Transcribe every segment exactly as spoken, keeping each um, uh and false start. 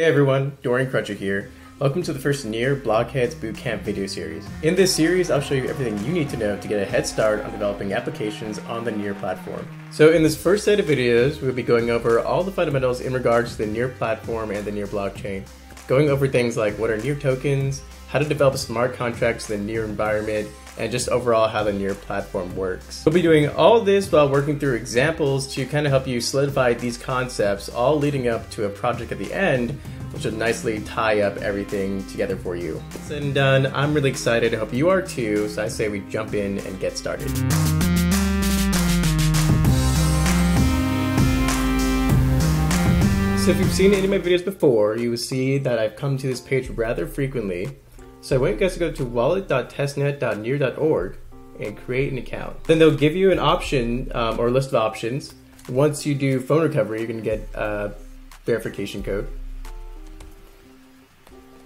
Hey everyone, Dorian Crutcher here. Welcome to the first NEAR Blockheads Bootcamp video series. In this series, I'll show you everything you need to know to get a head start on developing applications on the NEAR platform. So in this first set of videos, we'll be going over all the fundamentals in regards to the NEAR platform and the NEAR blockchain. Going over things like what are NEAR tokens, how to develop smart contracts to the NEAR environment, and just overall how the NEAR platform works. We'll be doing all this while working through examples to kind of help you solidify these concepts, all leading up to a project at the end, which will nicely tie up everything together for you. Said and done, I'm really excited, I hope you are too, so I say we jump in and get started. So if you've seen any of my videos before, you will see that I've come to this page rather frequently. So I want you guys to go to wallet dot testnet dot near dot org and create an account. Then they'll give you an option um, or a list of options. Once you do phone recovery, you're gonna get a uh, verification code.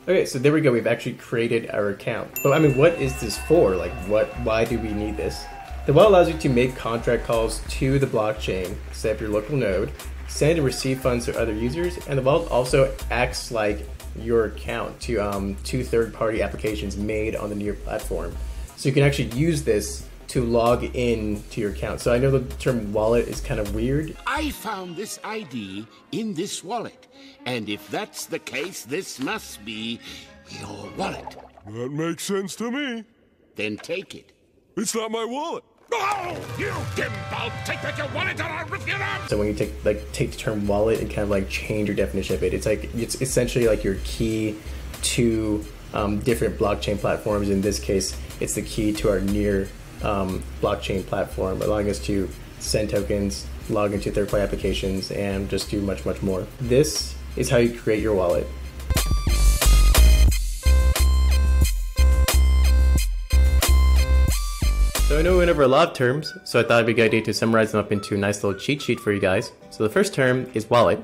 Okay, so there we go. We've actually created our account. But I mean, what is this for? Like, what? Why do we need this? The wallet allows you to make contract calls to the blockchain, set up your local node, send and receive funds to other users, and the wallet also acts like your account to um, to third-party applications made on the NEAR platform. So you can actually use this to log in to your account. So I know the term wallet is kind of weird. I found this I D in this wallet, and if that's the case, this must be your wallet. That makes sense to me. Then take it. It's not my wallet. Oh, you dimball! Take back your wallet and I'll rip your arm! So when you take like take the term wallet and kind of like change your definition of it, it's like it's essentially like your key to um, different blockchain platforms. In this case, it's the key to our NEAR um, blockchain platform, allowing us to send tokens, log into third-party applications, and just do much, much more. This is how you create your wallet. So I know we went over a lot of terms, so I thought it'd be a good idea to summarize them up into a nice little cheat sheet for you guys. So the first term is wallet,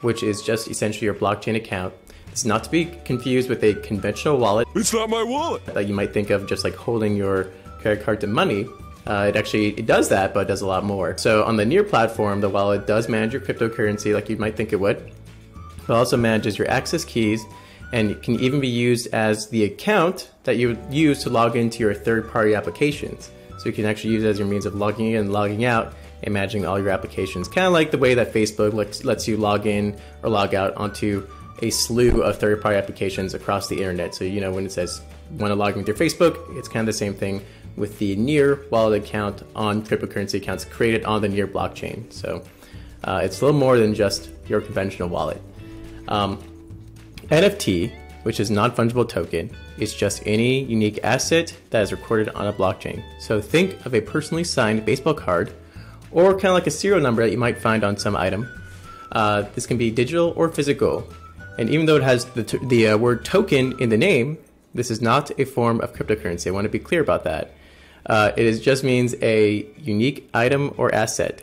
which is just essentially your blockchain account. It's not to be confused with a conventional wallet. It's not my wallet! That you might think of just like holding your credit card to money. Uh, it actually, it does that, but it does a lot more. So on the NEAR platform, the wallet does manage your cryptocurrency like you might think it would. It also manages your access keys, and it can even be used as the account that you would use to log into your third-party applications. So you can actually use it as your means of logging in and logging out and managing all your applications. Kind of like the way that Facebook lets, lets you log in or log out onto a slew of third-party applications across the internet. So you know when it says, want to log in with your Facebook, it's kind of the same thing with the NEAR wallet account on cryptocurrency accounts created on the NEAR blockchain. So uh, it's a little more than just your conventional wallet. Um, N F T, which is non-fungible token, is just any unique asset that is recorded on a blockchain. So think of a personally signed baseball card, or kind of like a serial number that you might find on some item. Uh, this can be digital or physical. And even though it has the, the uh, word token in the name, this is not a form of cryptocurrency. I want to be clear about that. Uh, it is, just means a unique item or asset.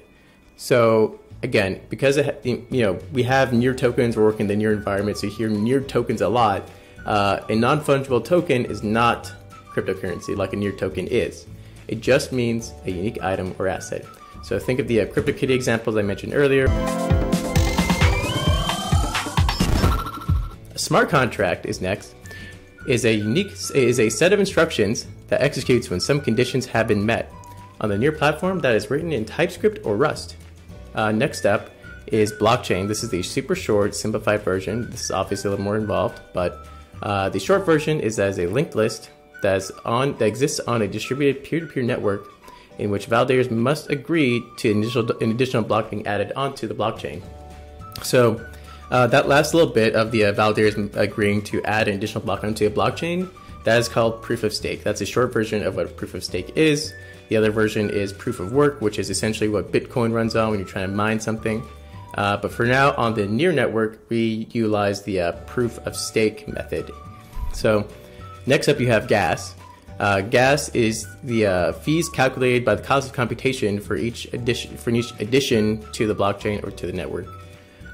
So again, because it, you know we have NEAR tokens, we're working in the NEAR environment, so you hear NEAR tokens a lot. Uh, a non-fungible token is not cryptocurrency like a NEAR token is. It just means a unique item or asset. So think of the uh, CryptoKitty examples I mentioned earlier. A smart contract is next. Is a unique is a set of instructions that executes when some conditions have been met. On the NEAR platform, that is written in TypeScript or Rust. Uh, next up is blockchain. This is the super short, simplified version. This is obviously a little more involved, but uh, the short version is as a linked list that's on, that exists on a distributed peer-to-peer network in which validators must agree to initial, an additional block being added onto the blockchain. So uh, that last little bit of the uh, validators agreeing to add an additional block onto a blockchain, that is called proof of stake. That's a short version of what proof of stake is. The other version is proof of work, which is essentially what Bitcoin runs on when you're trying to mine something. Uh, but for now, on the NEAR network, we utilize the uh, proof of stake method. So next up, you have gas. Uh, gas is the uh, fees calculated by the cost of computation for each addition, for each addition to the blockchain or to the network.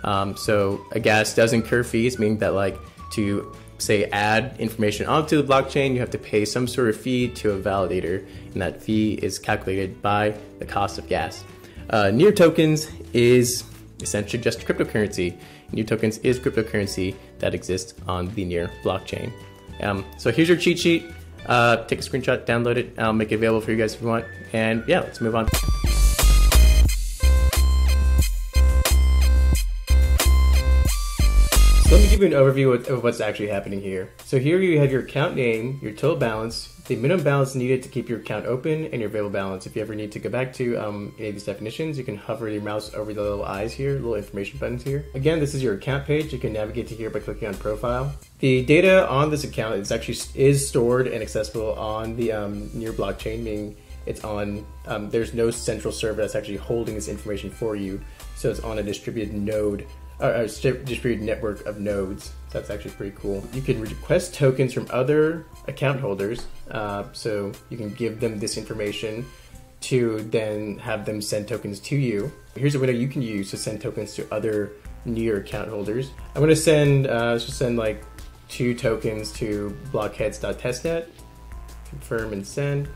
Um, so a gas does incur fees, meaning that like to say add information onto the blockchain, you have to pay some sort of fee to a validator, and that fee is calculated by the cost of gas. Uh, NEAR tokens is essentially just a cryptocurrency. NEAR tokens is cryptocurrency that exists on the NEAR blockchain. Um, so here's your cheat sheet. Uh, take a screenshot, download it, I'll make it available for you guys if you want. And yeah, let's move on. So let me give you an overview of, of what's actually happening here. So here you have your account name, your total balance, the minimum balance needed to keep your account open, and your available balance. If you ever need to go back to um, any of these definitions, you can hover your mouse over the little eyes here, little information buttons here. Again, this is your account page. You can navigate to here by clicking on profile. The data on this account is actually is stored and accessible on the um, NEAR blockchain, meaning it's on, um, there's no central server that's actually holding this information for you. So it's on a distributed node, a distributed network of nodes. So that's actually pretty cool. You can request tokens from other account holders. Uh, so you can give them this information to then have them send tokens to you. Here's a window you can use to send tokens to other NEAR account holders. I'm gonna send, uh, let's just send like two tokens to blockheads dot testnet. Confirm and send.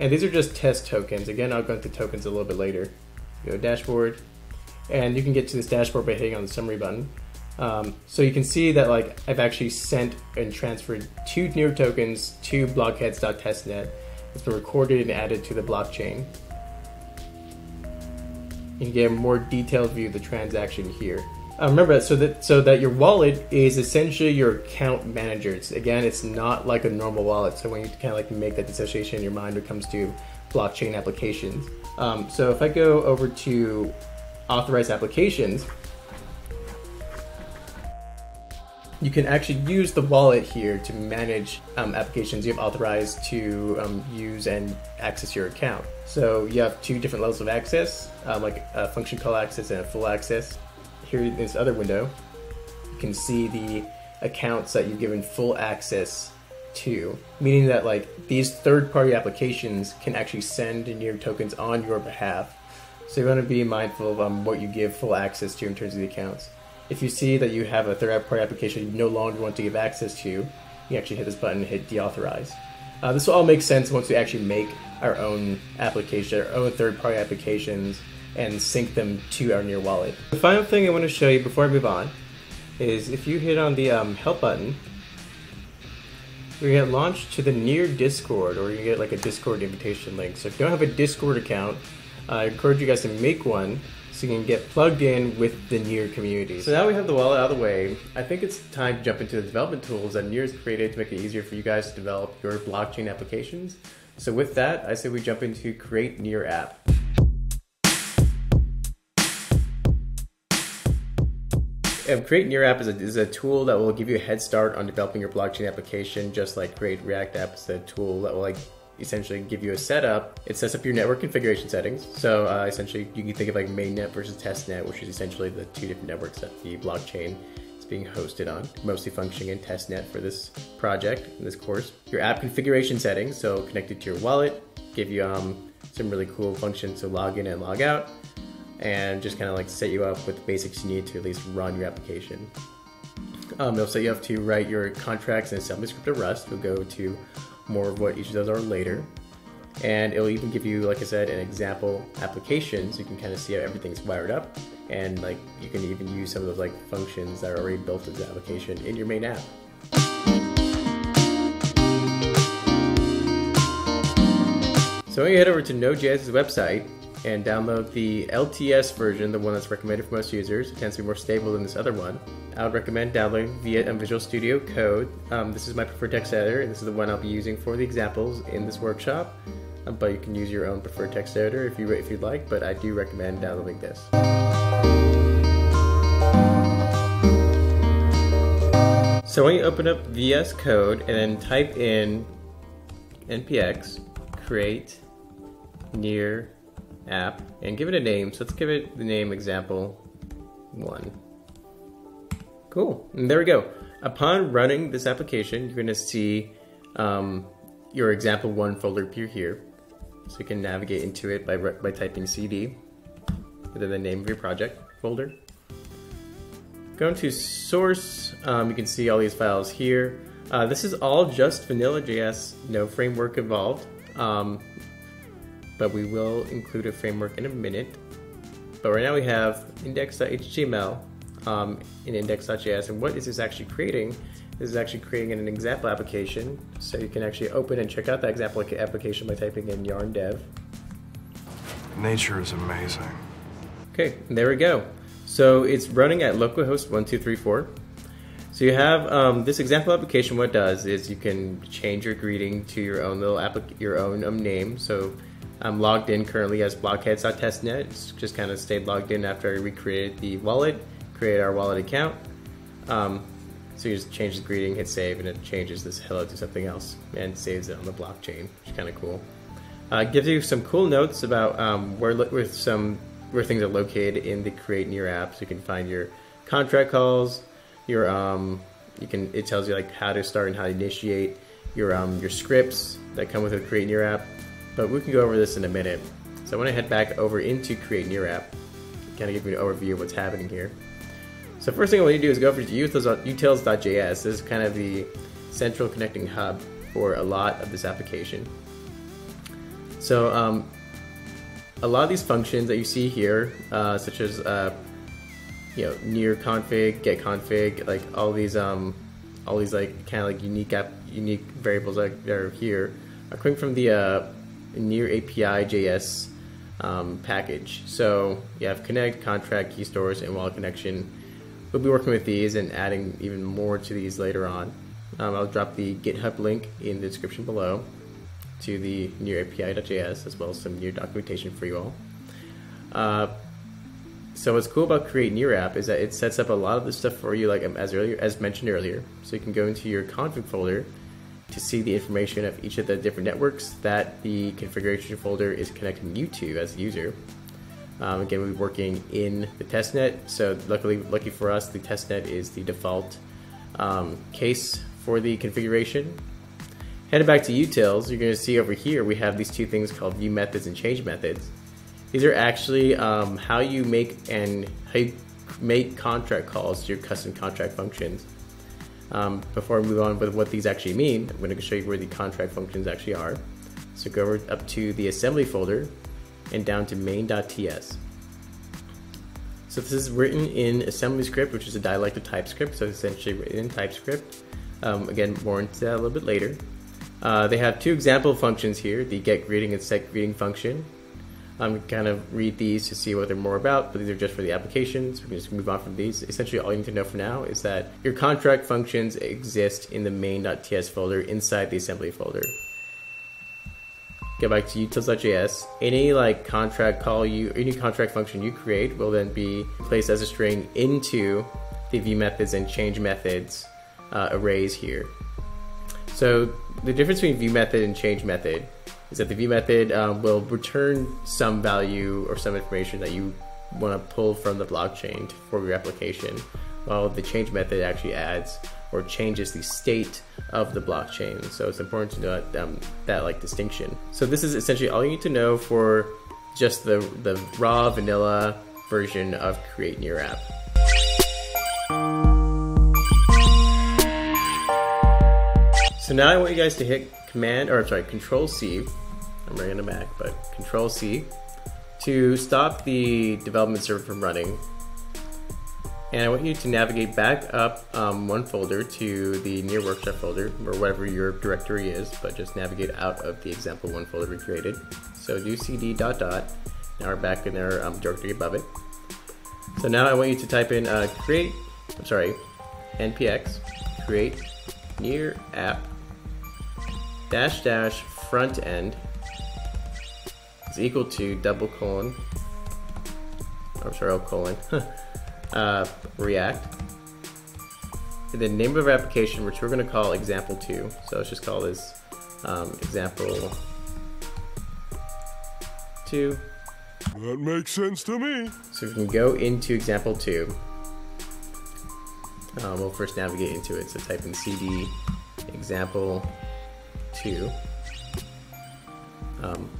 And these are just test tokens. Again, I'll go into tokens a little bit later. Go to dashboard. And you can get to this dashboard by hitting on the summary button. Um, so you can see that like I've actually sent and transferred two NEAR tokens to blockheads dot testnet. It's been recorded and added to the blockchain. You can get a more detailed view of the transaction here. Uh, remember, so that so that your wallet is essentially your account manager. It's, again, it's not like a normal wallet. So when you kind of like make that dissociation in your mind when it comes to blockchain applications. Um, so if I go over to authorized applications, you can actually use the wallet here to manage um, applications you have authorized to um, use and access your account. So you have two different levels of access, um, like a function call access and a full access. Here in this other window, you can see the accounts that you've given full access to, meaning that like these third-party applications can actually send NEAR tokens on your behalf. So you want to be mindful of um, what you give full access to in terms of the accounts. If you see that you have a third-party application you no longer want to give access to, you can actually hit this button and hit deauthorize. Uh, this will all make sense once we actually make our own application, our own third-party applications, and sync them to our NEAR wallet. The final thing I want to show you before I move on is if you hit on the um, help button, you're going to get launched to the NEAR Discord, or you get like a Discord invitation link. So if you don't have a Discord account, I encourage you guys to make one so you can get plugged in with the NEAR community. So now we have the wallet out of the way, I think it's time to jump into the development tools that NEAR has created to make it easier for you guys to develop your blockchain applications. So with that, I say we jump into Create Near App. And Create Near App is a, is a tool that will give you a head start on developing your blockchain application, just like Create React App is a tool that will like essentially give you a setup. It sets up your network configuration settings. So uh, essentially you can think of like mainnet versus testnet, which is essentially the two different networks that the blockchain is being hosted on, mostly functioning in testnet for this project, in this course. Your app configuration settings, so connected to your wallet, give you um, some really cool functions to log in and log out, and just kind of like set you up with the basics you need to at least run your application. Um, it'll set you up to write your contracts in AssemblyScript or Rust. We'll go to more of what each of those are later. And it'll even give you, like I said, an example application so you can kind of see how everything's wired up. And like you can even use some of those like functions that are already built into the application in your main app. So when you head over to Node.js's website and download the L T S version, the one that's recommended for most users. It tends to be more stable than this other one. I would recommend downloading via Visual Studio Code. Um, this is my preferred text editor, and this is the one I'll be using for the examples in this workshop. Um, but you can use your own preferred text editor if, you, if you'd like, but I do recommend downloading this. So when you open up V S Code and then type in npx create near app and give it a name. So let's give it the name example one. Cool, and there we go. Upon running this application, you're gonna see um, your example one folder appear here. So you can navigate into it by, by typing C D, and then the name of your project folder. Going to source, um, you can see all these files here. Uh, this is all just vanilla J S, no framework involved. Um, but we will include a framework in a minute. But right now we have index.html um, in index.js, and what this is actually creating, this is actually creating an example application, so you can actually open and check out that example application by typing in yarn dev. Nature is amazing. Okay, there we go. So it's running at localhost one two three four. So you have um, this example application. What it does is you can change your greeting to your own little applic your own um, name. So I'm logged in currently as blockheads dot testnet. It's just kind of stayed logged in after we created the wallet, created our wallet account. Um, so you just change the greeting, hit save, and it changes this hello to something else and saves it on the blockchain, which is kind of cool. Uh, gives you some cool notes about um, where with some where things are located in the Create Near App. So you can find your contract calls. Your um, you can it tells you like how to start and how to initiate your um your scripts that come with the Create Near App, but we can go over this in a minute. So I want to head back over into Create Near App, kind of give you an overview of what's happening here. So first thing I want you to do is go over to utils dot j s. This is kind of the central connecting hub for a lot of this application. So um, a lot of these functions that you see here, uh, such as uh, you know, near config, get config, like all these, um, all these like kind of like unique app, unique variables that are here are coming from the uh, Near A P I J S um, package. So you have connect, contract, key stores, and wallet connection. We'll be working with these and adding even more to these later on. Um, I'll drop the GitHub link in the description below to the Near A P I dot j s, as well as some Near documentation for you all. Uh, So what's cool about Create Near App is that it sets up a lot of the stuff for you, like as earlier as mentioned earlier. So you can go into your config folder to see the information of each of the different networks that the configuration folder is connecting you to as a user. Um, again, we'll be working in the testnet. So luckily, lucky for us, the testnet is the default um, case for the configuration. Headed back to utils, you're going to see over here we have these two things called view methods and change methods. These are actually um, how you make and how you make contract calls to your custom contract functions. Um, before I move on with what these actually mean, I'm going to show you where the contract functions actually are. So go over up to the assembly folder and down to main dot t s. So this is written in AssemblyScript, which is a dialect of TypeScript, so it's essentially written in TypeScript. Um, again, more into that a little bit later. Uh, they have two example functions here, the get greeting and set greeting function. I'm kind of read these to see what they're more about, but these are just for the applications. We can just move on from these. Essentially, all you need to know for now is that your contract functions exist in the main dot t s folder inside the assembly folder. Go back to utils dot j s. Any like contract call you, any contract function you create will then be placed as a string into the view methods and change methods uh, arrays here. So the difference between view method and change method is that the view method um, will return some value or some information that you want to pull from the blockchain for your application, while the change method actually adds or changes the state of the blockchain. So it's important to know that, um, that like distinction. So this is essentially all you need to know for just the, the raw vanilla version of Create Near App. So now I want you guys to hit Command, or I'm sorry, Control C. I'm running a Mac, but Control C to stop the development server from running. And I want you to navigate back up um, one folder to the Near Workshop folder, or whatever your directory is, but just navigate out of the example one folder we created. So do cd dot dot. Now we're back in our um, directory above it. So now I want you to type in uh, create. I'm sorry, npx create Near App. Dash dash front end is equal to double colon, I'm sorry, oh colon, uh, React, and the name of our application, which we're going to call example two. So let's just call this um, example two. That makes sense to me. So we can go into example two. Um, we'll first navigate into it. So type in cd example two. Um,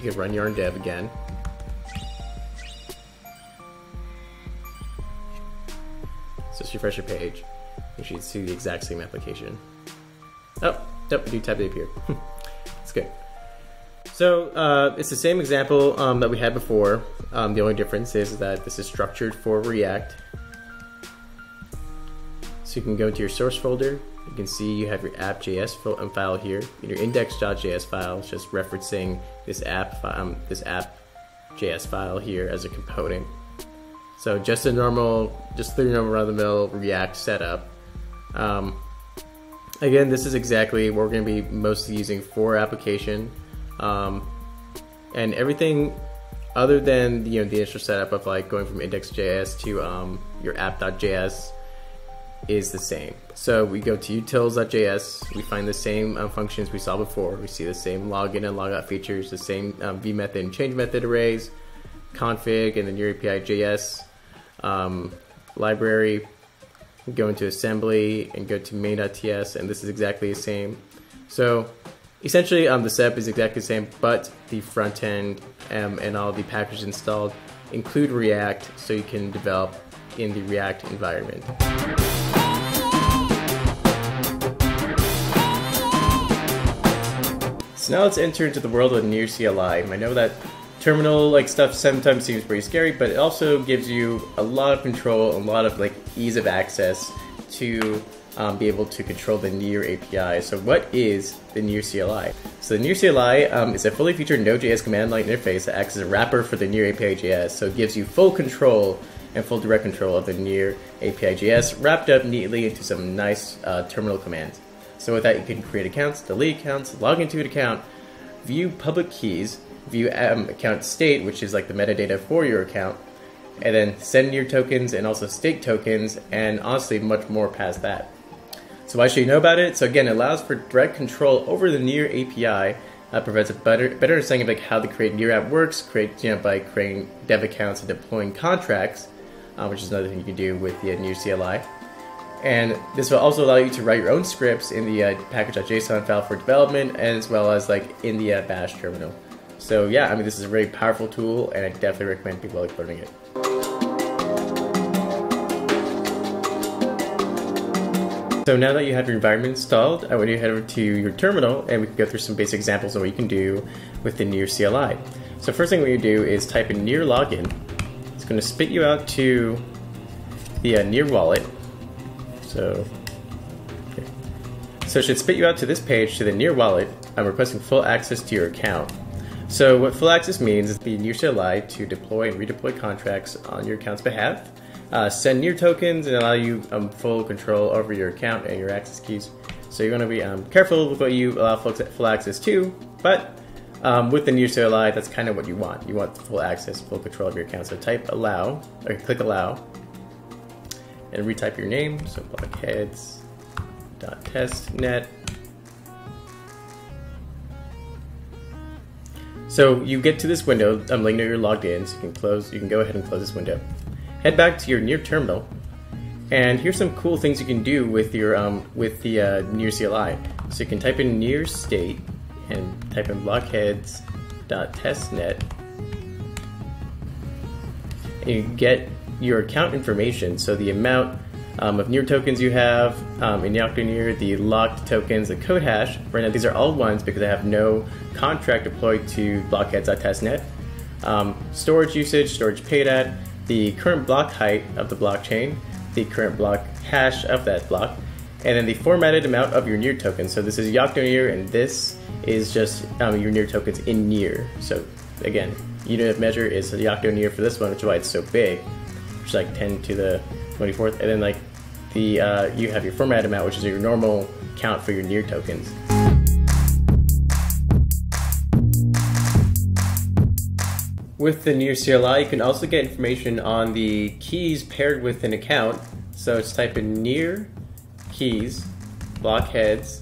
you can run yarn dev again. So just refresh your page. You should see the exact same application. Oh, nope, I do type it up here. It's good. So uh, it's the same example um, that we had before. Um, the only difference is that this is structured for React. So you can go to your source folder. You can see you have your app.js file here. And your index.js file is just referencing this app um, this app.js file here as a component. So just a normal, just the normal run-of-the-mill React setup. Um, again, this is exactly what we're going to be mostly using for application, um, and everything other than you know the initial setup of like going from index.js to um, your app.js is the same. So we go to utils.js, we find the same um, functions we saw before. We see the same login and logout features, the same um, vMethod and change method arrays, config, and the Near A P I J S um, library. Go into assembly and go to main.ts, and this is exactly the same. So essentially um, the setup is exactly the same, but the front end um, and all the packages installed include React, so you can develop in the React environment. So now let's enter into the world of Near C L I. I know that terminal like stuff sometimes seems pretty scary, but it also gives you a lot of control, a lot of like ease of access to um, be able to control the Near A P I. So what is the Near C L I? So the Near C L I um, is a fully featured Node.js command-line interface that acts as a wrapper for the Near A P I J S. So it gives you full control and full direct control of the Near A P I J S wrapped up neatly into some nice uh, terminal commands. So with that, you can create accounts, delete accounts, log into an account, view public keys, view um, account state, which is like the metadata for your account, and then send Near tokens and also stake tokens, and honestly much more past that. So why should you know about it? So again, it allows for direct control over the Near A P I, uh, provides a better, better understanding of like how the Create Near App works, create, you know, by creating dev accounts and deploying contracts, uh, which is another thing you can do with the uh, Near C L I. And this will also allow you to write your own scripts in the uh, package.json file for development, as well as like in the uh, bash terminal. So yeah, I mean, this is a very powerful tool, and I definitely recommend people like learning it. So now that you have your environment installed, I want you to head over to your terminal, and we can go through some basic examples of what you can do with the Near C L I. So first thing we do is type in Near login. It's going to spit you out to the uh, Near wallet. So, okay. so it should spit you out to this page, to the Near wallet. I'm requesting full access to your account. So what full access means is the Near C L I to deploy and redeploy contracts on your account's behalf, uh, send Near tokens, and allow you um, full control over your account and your access keys. So you're going to be um, careful with what you allow full access to, but um, with the Near C L I, that's kind of what you want. You want full access, full control of your account. So type allow, or click allow, and retype your name. So blockheads dot testnet. So you get to this window, um, let you know you're logged in, so you can close. You can go ahead and close this window. Head back to your Near terminal, and here's some cool things you can do with your um, with the uh, Near C L I. So you can type in Near state and type in blockheads dot testnet, and you get your account information. So the amount um, of Near tokens you have um, in YoctoNear, the locked tokens, the code hash. Right now these are all ones because I have no contract deployed to blockheads dot testnet. Um, storage usage, storage paid at, the current block height of the blockchain, the current block hash of that block, and then the formatted amount of your Near tokens. So this is YoctoNear, and this is just um, your Near tokens in Near. So again, unit of measure is YoctoNear for this one, which is why it's so big, which is like ten to the twenty-fourth, and then like the uh, you have your formatted amount, which is your normal count for your Near tokens. With the Near C L I, you can also get information on the keys paired with an account. So just type in Near keys blockheads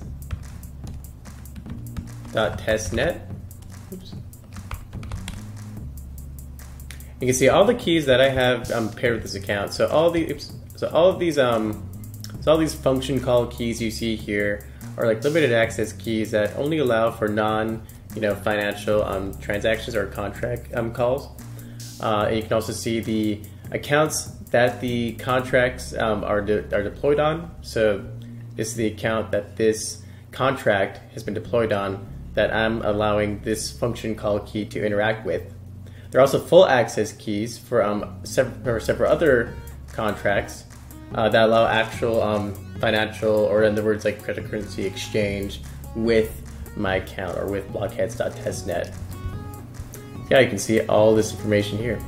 dot testnet. Oops. You can see all the keys that I have um, paired with this account. So all the oops, so all of these um so all these function call keys you see here are like limited access keys that only allow for non you know, financial um, transactions or contract um, calls. Uh, and you can also see the accounts that the contracts um, are, de are deployed on. So this is the account that this contract has been deployed on. that I'm allowing this function call key to interact with. There are also full access keys for, um, sev for several other contracts uh, that allow actual um, financial, or in other words, like cryptocurrency exchange with my account or with blockheads dot testnet. Yeah, you can see all this information here.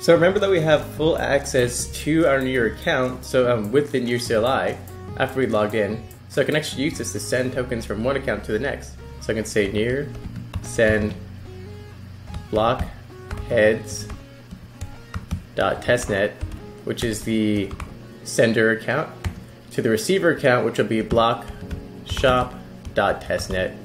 So remember that we have full access to our Near account, so um, with the Near C L I, after we logged in, so I can actually use this to send tokens from one account to the next. So I can say Near send blockheads dot testnet, which is the sender account, to the receiver account, which will be blockshop dot testnet,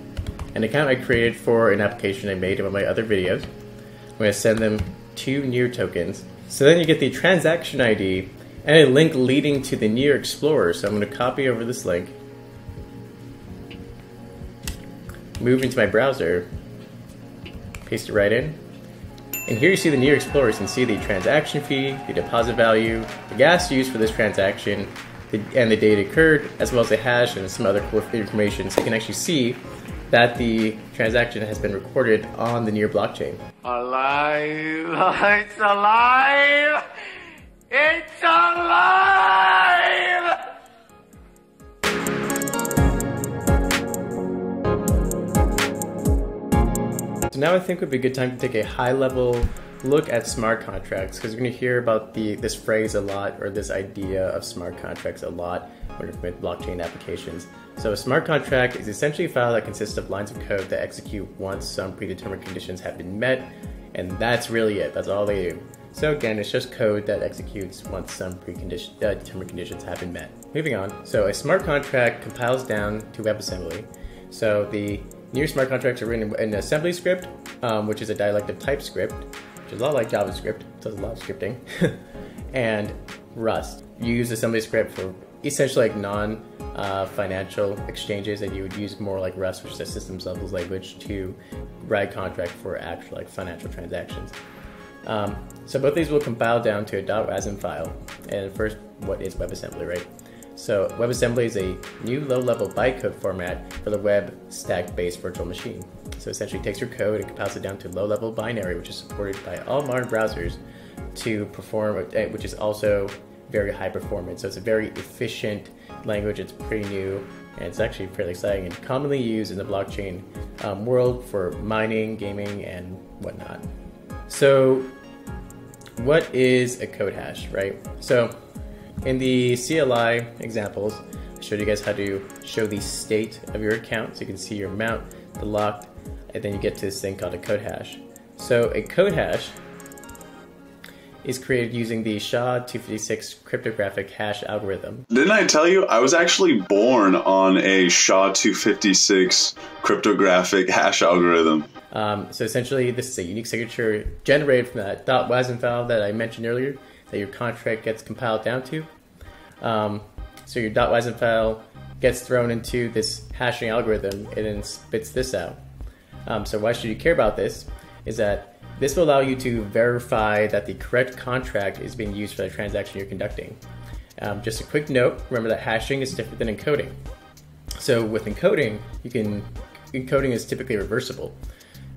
an account I created for an application I made in one of my other videos. I'm going to send them two Near tokens. So then you get the transaction I D and a link leading to the Near Explorer. So I'm going to copy over this link, move into my browser, paste it right in. And here you see the Near Explorer. You can see the transaction fee, the deposit value, the gas used for this transaction, the, and the date occurred, as well as the hash and some other cool information. So you can actually see that the transaction has been recorded on the Near blockchain. Alive! It's alive! It's alive! So now I think would be a good time to take a high-level look at smart contracts, because you're going to hear about the this phrase a lot, or this idea of smart contracts a lot when you're with blockchain applications. So a smart contract is essentially a file that consists of lines of code that execute once some predetermined conditions have been met, and that's really it. That's all they do. So again, it's just code that executes once some precondition, uh, determined conditions have been met. Moving on, so a smart contract compiles down to WebAssembly. So the Near smart contracts are written in AssemblyScript, um, which is a dialect of TypeScript, which is a lot like JavaScript, does a lot of scripting, and Rust. You use AssemblyScript for essentially like non-financial uh, exchanges, and you would use more like Rust, which is a systems levels language, to write contract for actual like financial transactions. Um, so both these will compile down to a .wasm file. And first, what is WebAssembly, right? So WebAssembly is a new low-level bytecode format for the web stack-based virtual machine. So essentially it takes your code and compiles it down to low-level binary, which is supported by all modern browsers to perform, which is also very high performance. So it's a very efficient language. It's pretty new, and it's actually fairly exciting and commonly used in the blockchain um, world for mining, gaming, and whatnot. So what is a code hash, right? So in the C L I examples, I showed you guys how to show the state of your account. So you can see your amount, the locked, and then you get to this thing called a code hash. So a code hash is created using the S H A two fifty-six cryptographic hash algorithm. Didn't I tell you I was actually born on a S H A two fifty-six cryptographic hash algorithm? Um, so essentially, this is a unique signature generated from that .wasm file that I mentioned earlier that your contract gets compiled down to. Um, so your .wasm file gets thrown into this hashing algorithm and then spits this out. Um, so why should you care about this? Is that this will allow you to verify that the correct contract is being used for the transaction you're conducting. Um, just a quick note, remember that hashing is different than encoding. So with encoding, you can, encoding is typically reversible.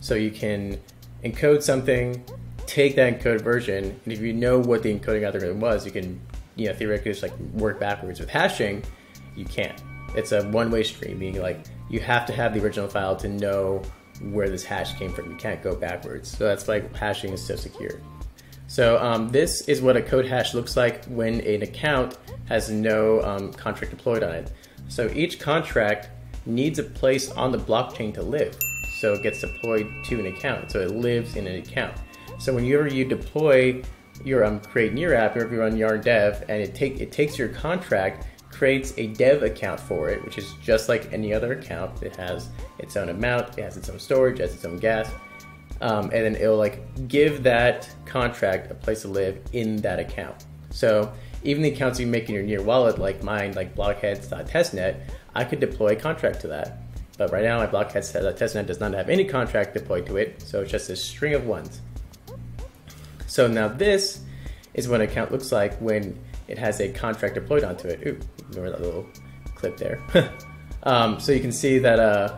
So you can encode something, take that encoded version, and if you know what the encoding algorithm was, you can, you know, theoretically just like work backwards. With hashing, you can't. It's a one-way street, meaning like you have to have the original file to know where this hash came from. You can't go backwards. So that's like hashing is so secure. So um, this is what a code hash looks like when an account has no um, contract deployed on it. So each contract needs a place on the blockchain to live. So it gets deployed to an account. So it lives in an account. So whenever you deploy your um, Create Near App, or if you run yarn dev, and it, take, it takes your contract, creates a dev account for it, which is just like any other account. It has its own amount, it has its own storage, it has its own gas, um, and then it'll like give that contract a place to live in that account. So even the accounts you make in your Near wallet, like mine, like blockheads dot testnet, I could deploy a contract to that. But right now my blockheads dot testnet does not have any contract deployed to it, so it's just a string of ones. So now this is what an account looks like when it has a contract deployed onto it. Ooh, Ignore that little clip there. um, so you can see that uh,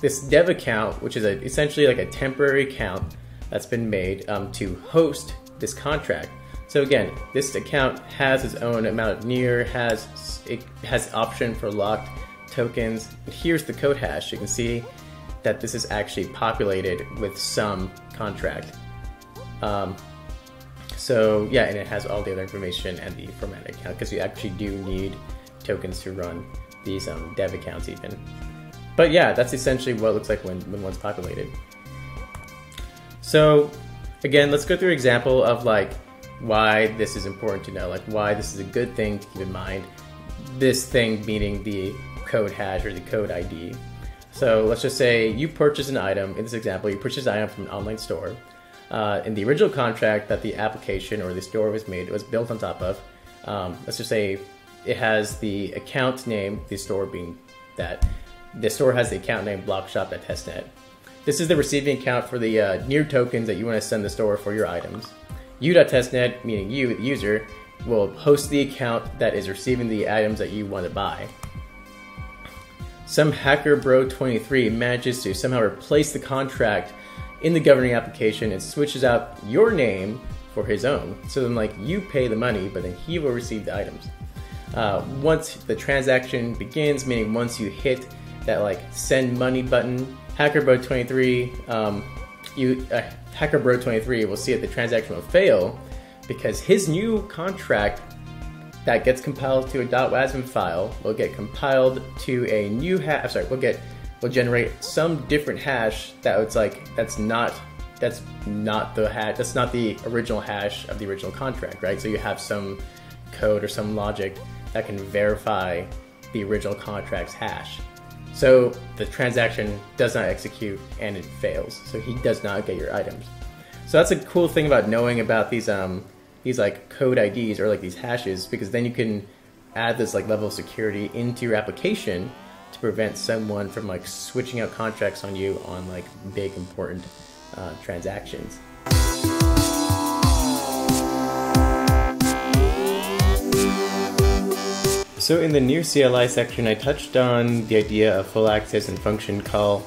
this dev account, which is a, essentially like a temporary account that's been made um, to host this contract. So again, this account has its own amount of Near, has it has option for locked tokens. And here's the code hash. You can see that this is actually populated with some contract. Um, so yeah, and it has all the other information and the format account, because you actually do need tokens to run these um, dev accounts even. But yeah, that's essentially what it looks like when, when one's populated. So again, let's go through an example of like why this is important to know, like why this is a good thing to keep in mind. This thing meaning the code hash or the code I D. So let's just say you purchase an item. In this example, you purchase an item from an online store. Uh, in the original contract that the application or the store was made, it was built on top of, um, let's just say it has the account name, the store being that. The store has the account name blockshop dot testnet. This is the receiving account for the uh, Near tokens that you want to send the store for your items. you dot testnet, meaning you, the user, will host the account that is receiving the items that you want to buy. Some hacker bro twenty-three manages to somehow replace the contract in the governing application and switches out your name for his own. So then like you pay the money, but then he will receive the items. Uh, once the transaction begins, meaning once you hit that like send money button, HackerBro23, um, you uh, HackerBro23 will see that the transaction will fail because his new contract that gets compiled to a .wasm file will get compiled to a new hash. Sorry, we'll get will generate some different hash that it's like that's not that's not the hash that's not the original hash of the original contract, right? So you have some code or some logic that can verify the original contract's hash. So the transaction does not execute and it fails. So he does not get your items. So that's a cool thing about knowing about these um these like code I Ds or like these hashes, because then you can add this like level of security into your application to prevent someone from like switching out contracts on you on like big important uh, transactions. So in the Near C L I section, I touched on the idea of full access and function call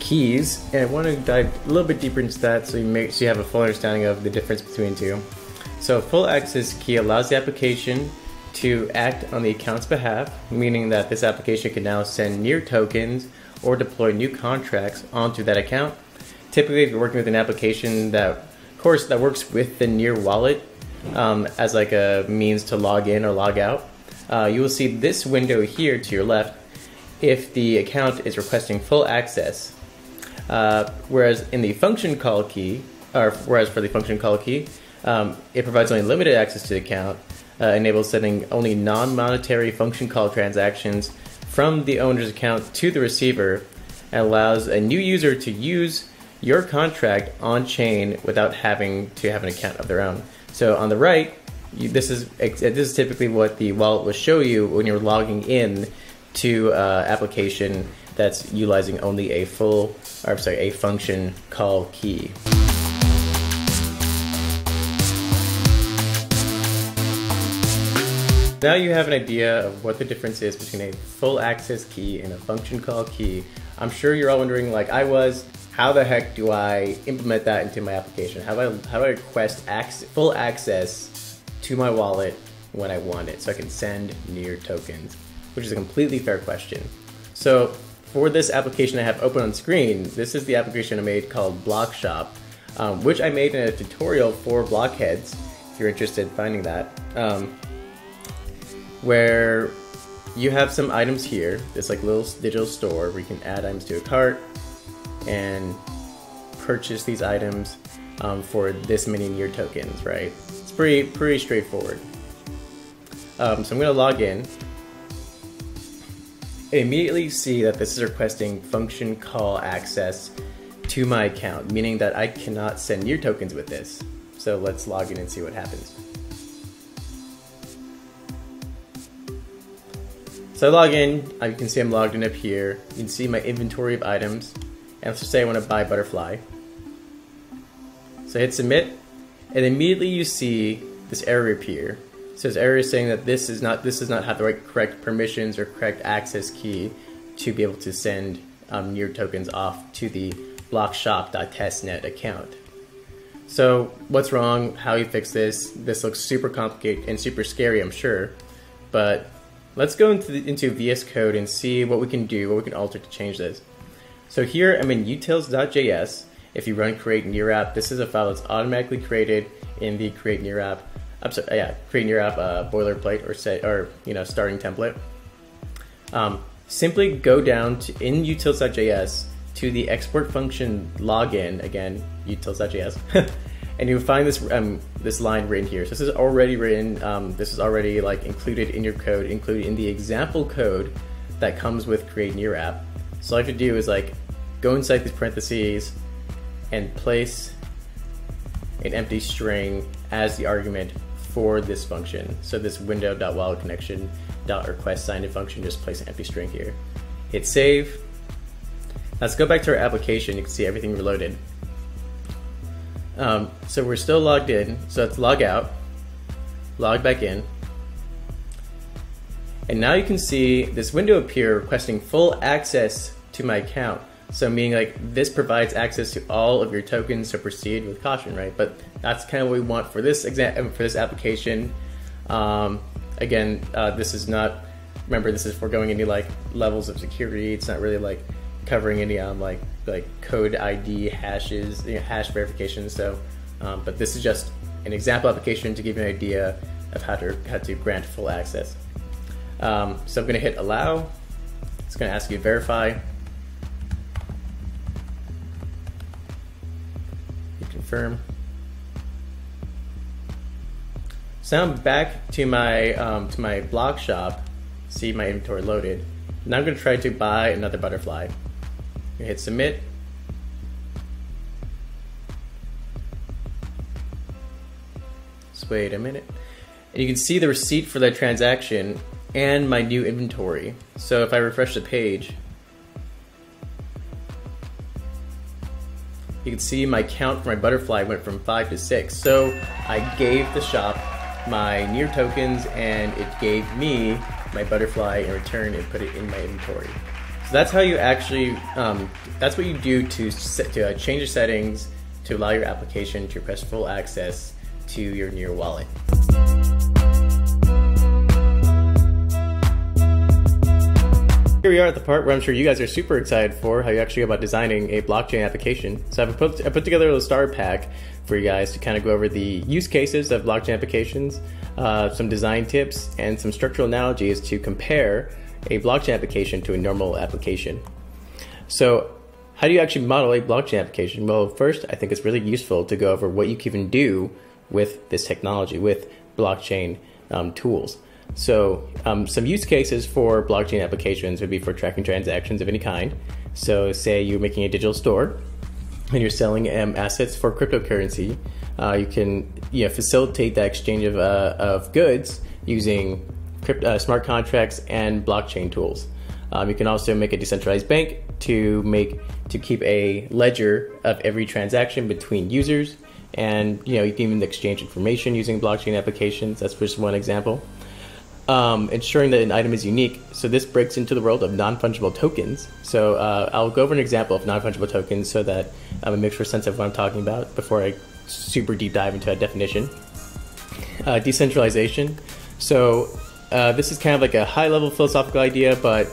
keys, and I want to dive a little bit deeper into that so you, make, so you have a full understanding of the difference between the two. So a full access key allows the application to act on the account's behalf, meaning that this application can now send Near tokens or deploy new contracts onto that account. Typically, if you're working with an application that, of course, that works with the Near wallet um, as like a means to log in or log out, Uh, you will see this window here to your left if the account is requesting full access. Uh, whereas in the function call key, or whereas for the function call key, um, it provides only limited access to the account, uh, enables sending only non-monetary function call transactions from the owner's account to the receiver, and allows a new user to use your contract on-chain without having to have an account of their own. So on the right, You, this is this is typically what the wallet will show you when you're logging in to uh, application that's utilizing only a full, or I'm sorry, a function call key. Now you have an idea of what the difference is between a full access key and a function call key. I'm sure you're all wondering, like I was, how the heck do I implement that into my application? How do I how do I request access, full access to my wallet when I want it, so I can send Near tokens, which is a completely fair question. So for this application I have open on screen, this is the application I made called Blockshop, um, which I made in a tutorial for Blockheads, if you're interested in finding that, um, where you have some items here, this like little digital store where you can add items to a cart and purchase these items um, for this many Near tokens, right? Pretty, pretty straightforward. Um, so I'm going to log in. I immediately see that this is requesting function call access to my account, meaning that I cannot send Near tokens with this. So let's log in and see what happens. So I log in, I can see I'm logged in up here. You can see my inventory of items. And let's just say I want to buy butterfly. So I hit submit. And immediately you see this error appear says error saying that this is not this does not have the right correct permissions or correct access key to be able to send um, NEAR tokens off to the blockshop.testnet account. So what's wrong? How you fix this? This looks super complicated and super scary, I'm sure, but let's go into the, into V S Code and see what we can do, what we can alter to change this. So here I'm in Utils.js. If you run Create Near App, this is a file that's automatically created in the Create Near App. I'm sorry, yeah, Create Near App uh, boilerplate or set or you know starting template. Um, simply go down to in Utils.js to the export function login, again Utils.js, and you'll find this um, this line written here. So this is already written. Um, this is already like included in your code, included in the example code that comes with Create Near App. So all you have to do is like go inside these parentheses and place an empty string as the argument for this function. So this window.wildconnection.requestSignIn function, just place an empty string here. Hit save. Let's go back to our application. You can see everything reloaded. Um, so we're still logged in. So let's log out, log back in. And now you can see this window appear requesting full access to my account. So meaning like this provides access to all of your tokens, so proceed with caution, right? But that's kind of what we want for this exam for this application. Um, again, uh, this is not, remember this is foregoing any like levels of security. It's not really like covering any um, like like code I D hashes, you know, hash verification. So, um, but this is just an example application to give you an idea of how to how to grant full access. Um, so I'm gonna hit allow. It's gonna ask you to verify. Confirm. So now I'm back to my um, to my block shop. See my inventory loaded. Now I'm going to try to buy another butterfly. You hit submit. Just wait a minute, and you can see the receipt for that transaction and my new inventory. So if I refresh the page, you can see my count for my butterfly went from five to six. So I gave the shop my NEAR tokens and it gave me my butterfly in return and put it in my inventory. So that's how you actually, um, that's what you do to, set, to uh, change your settings to allow your application to request full access to your NEAR wallet. Here we are at the part where I'm sure you guys are super excited for, how you actually go about designing a blockchain application. So I've put, I put together a little star pack for you guys to kind of go over the use cases of blockchain applications, uh, some design tips, and some structural analogies to compare a blockchain application to a normal application. So how do you actually model a blockchain application? Well, first, I think it's really useful to go over what you can even do with this technology, with blockchain um, tools. So um, some use cases for blockchain applications would be for tracking transactions of any kind. So say you're making a digital store and you're selling um, assets for cryptocurrency. Uh, you can you know, facilitate that exchange of, uh, of goods using crypto, uh, smart contracts and blockchain tools. Um, you can also make a decentralized bank to, make, to keep a ledger of every transaction between users. And you know, you can even exchange information using blockchain applications. That's just one example. Um, ensuring that an item is unique. So this breaks into the world of non-fungible tokens. So uh, I'll go over an example of non-fungible tokens so that um, it makes more sense of what I'm talking about before I super deep dive into a definition. Uh, decentralization. So uh, this is kind of like a high-level philosophical idea, but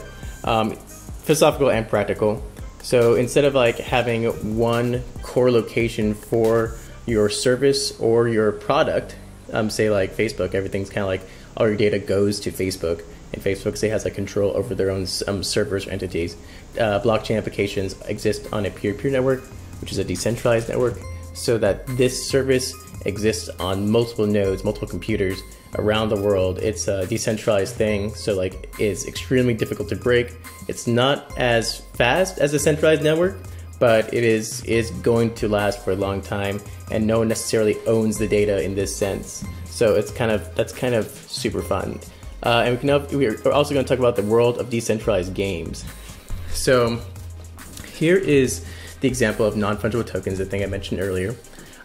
um, philosophical and practical. So instead of like having one core location for your service or your product, um, say like Facebook, everything's kind of like all your data goes to Facebook, and Facebook say has like control over their own um, servers or entities. Uh, blockchain applications exist on a peer-to-peer network, which is a decentralized network, so that this service exists on multiple nodes, multiple computers around the world. It's a decentralized thing, so like it's extremely difficult to break. It's not as fast as a centralized network, but it is is going to last for a long time, and no one necessarily owns the data in this sense. So it's kind of that's kind of super fun, uh, and we can we're also going to talk about the world of decentralized games. So here is the example of non-fungible tokens, the thing I mentioned earlier.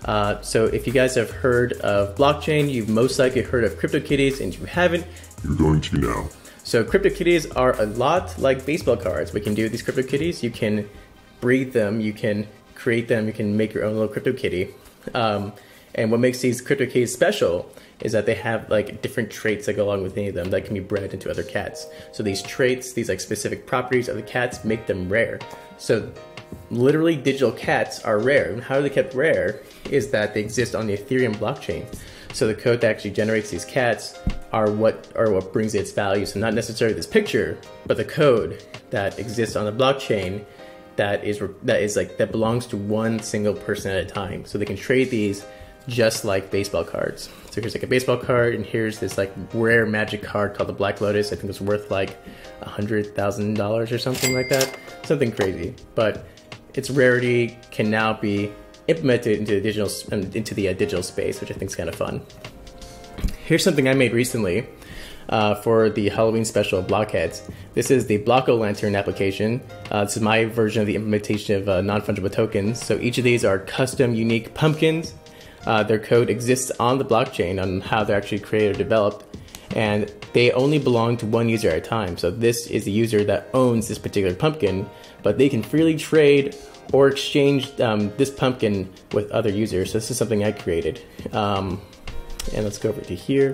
Uh, so if you guys have heard of blockchain, you've most likely heard of CryptoKitties, and if you haven't, you're going to now. So CryptoKitties are a lot like baseball cards. We can do these CryptoKitties. You can breed them, you can create them, you can make your own little CryptoKitty. Um, and what makes these CryptoKitties special is that they have like different traits that go along with any of them that can be bred into other cats. So these traits, these like specific properties of the cats make them rare. So literally digital cats are rare. And how they're kept rare is that they exist on the Ethereum blockchain. So the code that actually generates these cats are what are what brings its value. So not necessarily this picture, but the code that exists on the blockchain that is that is like that belongs to one single person at a time. So they can trade these just like baseball cards. So here's like a baseball card, and here's this like rare magic card called the Black Lotus. I think it's worth like a hundred thousand dollars or something like that, something crazy. But its rarity can now be implemented into the digital into the uh, digital space, which I think is kind of fun. Here's something I made recently uh, for the Halloween special of Blockheads. This is the Block-O-Lantern application. Uh, this is my version of the implementation of uh, non-fungible tokens. So each of these are custom, unique pumpkins. Uh, their code exists on the blockchain on how they're actually created or developed, and they only belong to one user at a time. So this is the user that owns this particular pumpkin, but they can freely trade or exchange um, this pumpkin with other users. So this is something I created. Um, and let's go over to here.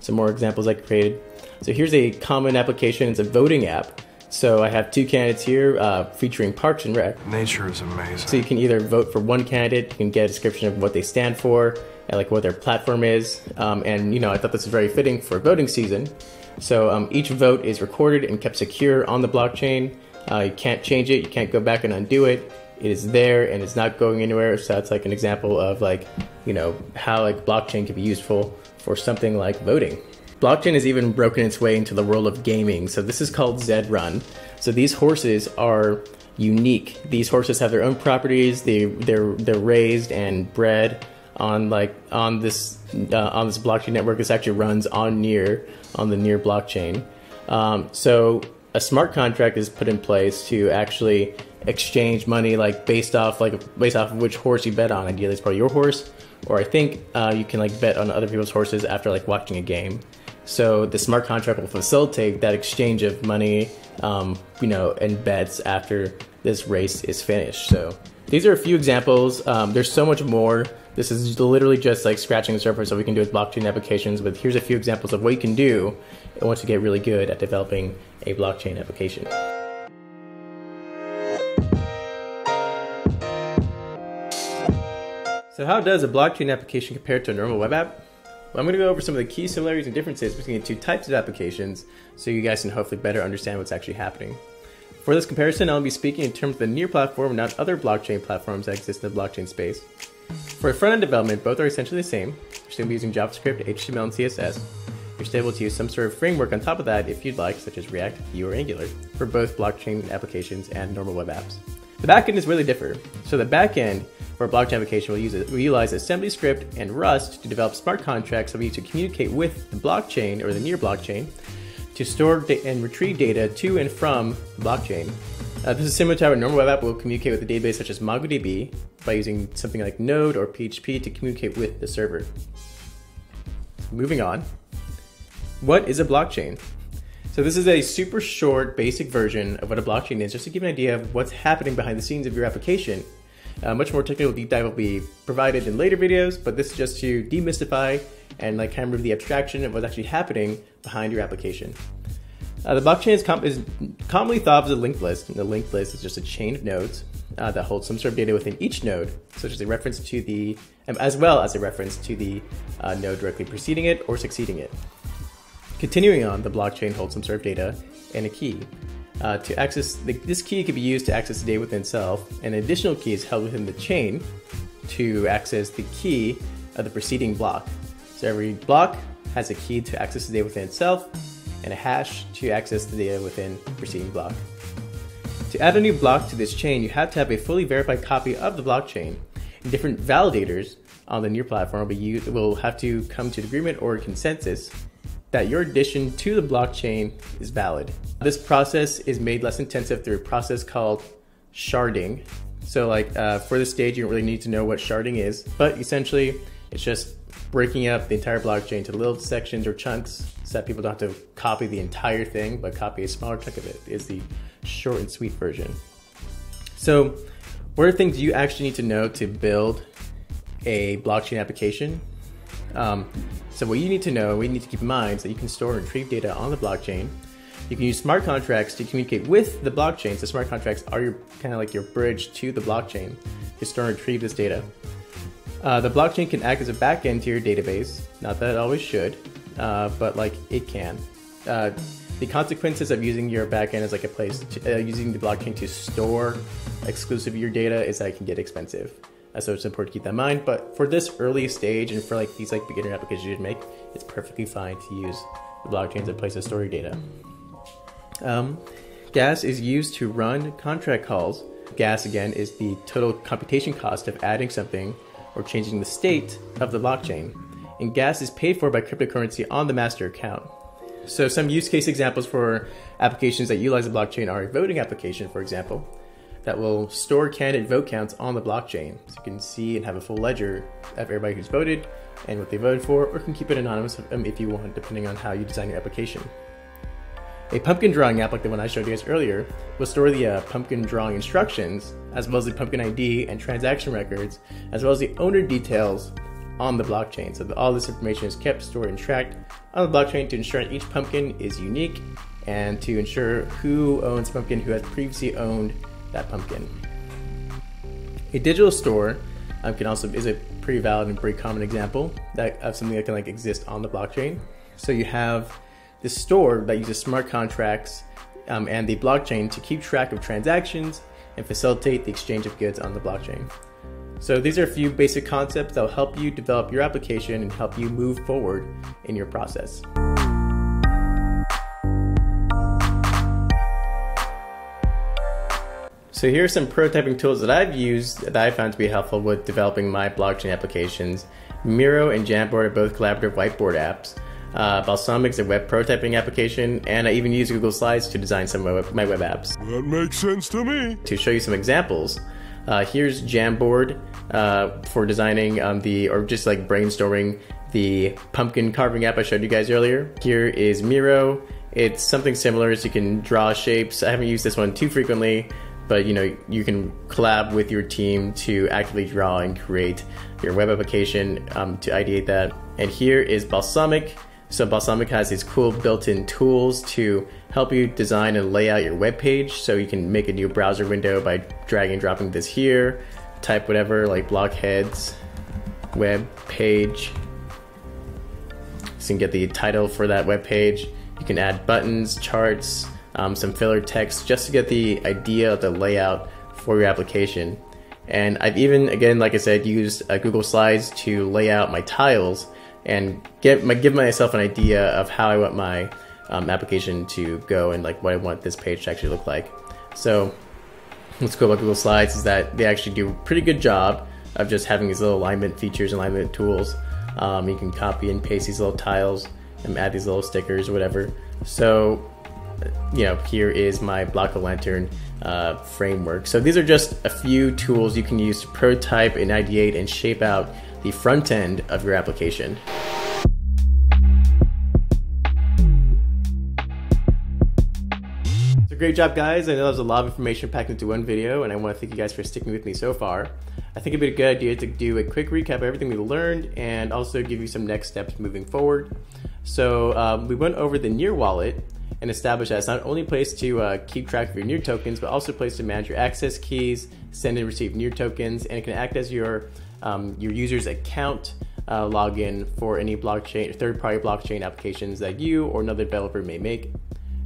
Some more examples I created. So here's a common application. It's a voting app. So I have two candidates here uh, featuring Parks and Rec. Nature is amazing. So you can either vote for one candidate, you can get a description of what they stand for and like what their platform is. Um, and you know, I thought this was very fitting for voting season. So um, each vote is recorded and kept secure on the blockchain. Uh, you can't change it, you can't go back and undo it. It is there and it's not going anywhere. So that's like an example of like, you know, how like blockchain can be useful for something like voting. Blockchain has even broken its way into the world of gaming. So this is called Zed Run. So these horses are unique. These horses have their own properties. They they're they're raised and bred on like on this uh, on this blockchain network. This actually runs on Near on the Near blockchain. Um, so a smart contract is put in place to actually exchange money like based off like based off of which horse you bet on. Ideally, it's probably your horse, or I think uh, you can like bet on other people's horses after like watching a game. So the smart contract will facilitate that exchange of money, um, you know, and bets after this race is finished. So these are a few examples. Um, there's so much more. This is literally just like scratching the surface of what we can do with blockchain applications, but here's a few examples of what you can do once you get really good at developing a blockchain application. So how does a blockchain application compare to a normal web app? Well, I'm going to go over some of the key similarities and differences between the two types of applications so you guys can hopefully better understand what's actually happening. For this comparison, I'll be speaking in terms of the Near platform, not other blockchain platforms that exist in the blockchain space. For front-end development, both are essentially the same. You're still using JavaScript, H T M L, and C S S. You're still able to use some sort of framework on top of that if you'd like, such as React, Vue, or Angular, for both blockchain applications and normal web apps. The backend is really different. So the backend for a blockchain application will use it, will utilize AssemblyScript and Rust to develop smart contracts that we need to communicate with the blockchain or the Near blockchain to store and retrieve data to and from the blockchain. Uh, this is similar to how a normal web app will communicate with a database such as MongoDB by using something like Node or P H P to communicate with the server. Moving on, what is a blockchain? So this is a super short, basic version of what a blockchain is, just to give an idea of what's happening behind the scenes of your application. A much more technical deep dive will be provided in later videos, but this is just to demystify and like kind of remove the abstraction of what's actually happening behind your application. Uh, the blockchain is, com is commonly thought of as a linked list, and the linked list is just a chain of nodes uh, that holds some sort of data within each node, such as a reference to the, as well as a reference to the uh, node directly preceding it or succeeding it. Continuing on, the blockchain holds some sort of data and a key. Uh, to access the, this key can be used to access the data within itself, and an additional key is held within the chain to access the key of the preceding block. So every block has a key to access the data within itself, and a hash to access the data within the preceding block. To add a new block to this chain, you have to have a fully verified copy of the blockchain. And different validators on the Near platform will, be, will have to come to an agreement or a consensus that your addition to the blockchain is valid. This process is made less intensive through a process called sharding, So like uh, for this stage, you don't really need to know what sharding is, but essentially it's just breaking up the entire blockchain to little sections or chunks so that people don't have to copy the entire thing, but copy a smaller chunk of it is the short and sweet version. So what are things you actually need to know to build a blockchain application? Um, so what you need to know, we need to keep in mind, is that you can store and retrieve data on the blockchain. You can use smart contracts to communicate with the blockchain. So smart contracts are your kind of like your bridge to the blockchain to store and retrieve this data. Uh, the blockchain can act as a backend to your database. Not that it always should, uh, but like it can. Uh, the consequences of using your backend as like a place, to, uh, using the blockchain to store exclusive your data is that it can get expensive. Uh, so it's important to keep that in mind. But for this early stage and for like these like beginner applications you make, it's perfectly fine to use the blockchain as a place to store your data. Um, gas is used to run contract calls. Gas again is the total computation cost of adding something or changing the state of the blockchain. And gas is paid for by cryptocurrency on the master account. So some use case examples for applications that utilize the blockchain are a voting application, for example, that will store candidate vote counts on the blockchain. So you can see and have a full ledger of everybody who's voted and what they voted for, or can keep it anonymous if you want, depending on how you design your application. A pumpkin drawing app, like the one I showed you guys earlier, will store the uh, pumpkin drawing instructions, as well as the pumpkin I D and transaction records, as well as the owner details on the blockchain. So that all this information is kept, stored, and tracked on the blockchain to ensure that each pumpkin is unique and to ensure who owns pumpkin, who has previously owned that pumpkin. A digital store um, can also is a pretty valid and pretty common example that, of something that can like exist on the blockchain. So you have the store that uses smart contracts um, and the blockchain to keep track of transactions and facilitate the exchange of goods on the blockchain. So these are a few basic concepts that will help you develop your application and help you move forward in your process. So here are some prototyping tools that I've used that I found to be helpful with developing my blockchain applications. Miro and Jamboard are both collaborative whiteboard apps. Uh, Balsamiq is a web prototyping application, and I even use Google Slides to design some of my web apps. That makes sense to me. To show you some examples, uh, here's Jamboard uh, for designing um, the, or just like brainstorming the pumpkin carving app I showed you guys earlier. Here is Miro. It's something similar, so you can draw shapes. I haven't used this one too frequently, but you know, you can collab with your team to actively draw and create your web application um, to ideate that. And here is Balsamiq. So Balsamiq has these cool built-in tools to help you design and lay out your web page. So you can make a new browser window by dragging and dropping this here, type whatever, like blockheads, web page. So you can get the title for that web page. You can add buttons, charts, um, some filler text, just to get the idea of the layout for your application. And I've even, again, like I said, used uh, Google Slides to lay out my tiles and get my, give myself an idea of how I want my um, application to go and like what I want this page to actually look like. So what's cool about Google Slides is that they actually do a pretty good job of just having these little alignment features and alignment tools. Um, you can copy and paste these little tiles and add these little stickers or whatever. So, you know, here is my block-o'-lantern uh, framework. So these are just a few tools you can use to prototype and ideate and shape out the front end of your application. So great job, guys. I know that was a lot of information packed into one video, and I want to thank you guys for sticking with me so far. I think it'd be a good idea to do a quick recap of everything we learned and also give you some next steps moving forward. So um, we went over the Near wallet and established that it's not only a place to uh, keep track of your Near tokens, but also a place to manage your access keys, send and receive Near tokens, and it can act as your Um, your user's account uh, login for any blockchain, third-party blockchain applications that you or another developer may make.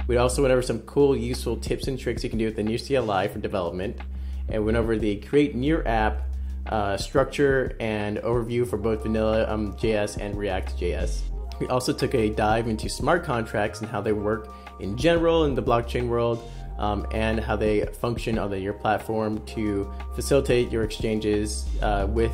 We also went over some cool, useful tips and tricks you can do with the Near C L I for development, and went over the Create Near App uh, structure and overview for both vanilla um, J S and React J S. We also took a dive into smart contracts and how they work in general in the blockchain world, Um, and how they function on the Near platform to facilitate your exchanges uh, with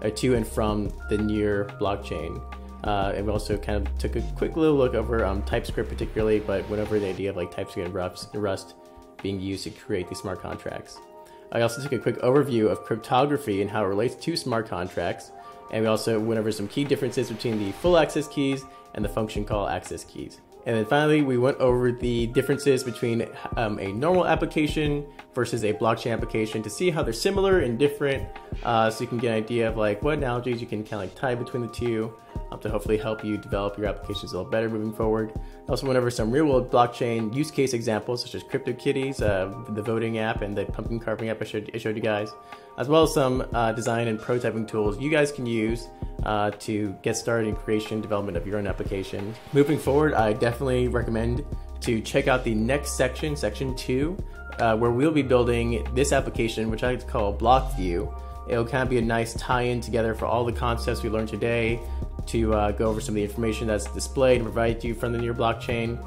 or to and from the Near blockchain. Uh, and we also kind of took a quick little look over um, TypeScript particularly, but went over the idea of like TypeScript and Rust being used to create these smart contracts. I also took a quick overview of cryptography and how it relates to smart contracts, and we also went over some key differences between the full access keys and the function call access keys. And then finally, we went over the differences between um, a normal application versus a blockchain application to see how they're similar and different, uh, so you can get an idea of like what analogies you can kind of like tie between the two um, to hopefully help you develop your applications a little better moving forward. I also went over some real-world blockchain use case examples such as CryptoKitties, uh, the voting app, and the pumpkin carving app I showed, I showed you guys, as well as some uh, design and prototyping tools you guys can use uh, to get started in creation and development of your own application. Moving forward, I definitely recommend to check out the next section, section two, uh, where we'll be building this application, which I like to call Block View. It'll kind of be a nice tie-in together for all the concepts we learned today to uh, go over some of the information that's displayed and provided to you from the Near blockchain,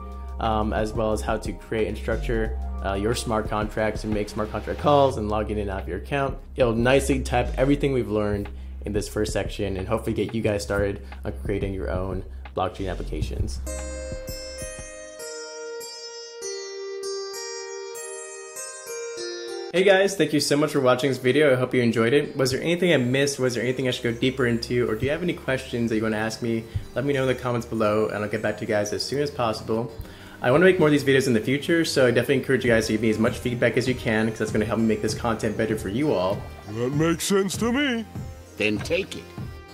um, as well as how to create and structure Uh, your smart contracts and make smart contract calls and log in and out of your account. It'll nicely type everything we've learned in this first section and hopefully get you guys started on creating your own blockchain applications. Hey guys, thank you so much for watching this video. I hope you enjoyed it. Was there anything I missed? Was there anything I should go deeper into? Or do you have any questions that you want to ask me? Let me know in the comments below and I'll get back to you guys as soon as possible. I want to make more of these videos in the future, so I definitely encourage you guys to give me as much feedback as you can, because that's going to help me make this content better for you all. That makes sense to me. Then take it.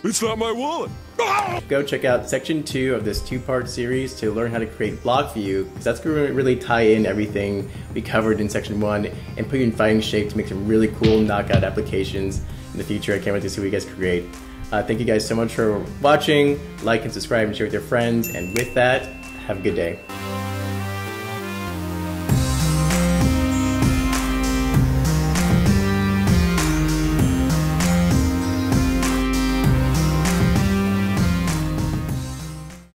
It's not my wallet. Ah! Go check out section two of this two-part series to learn how to create Block View, because that's going to really tie in everything we covered in section one and put you in fighting shape to make some really cool knockout applications in the future. I can't wait to see what you guys create. Uh, thank you guys so much for watching. Like and subscribe and share with your friends. And with that, have a good day.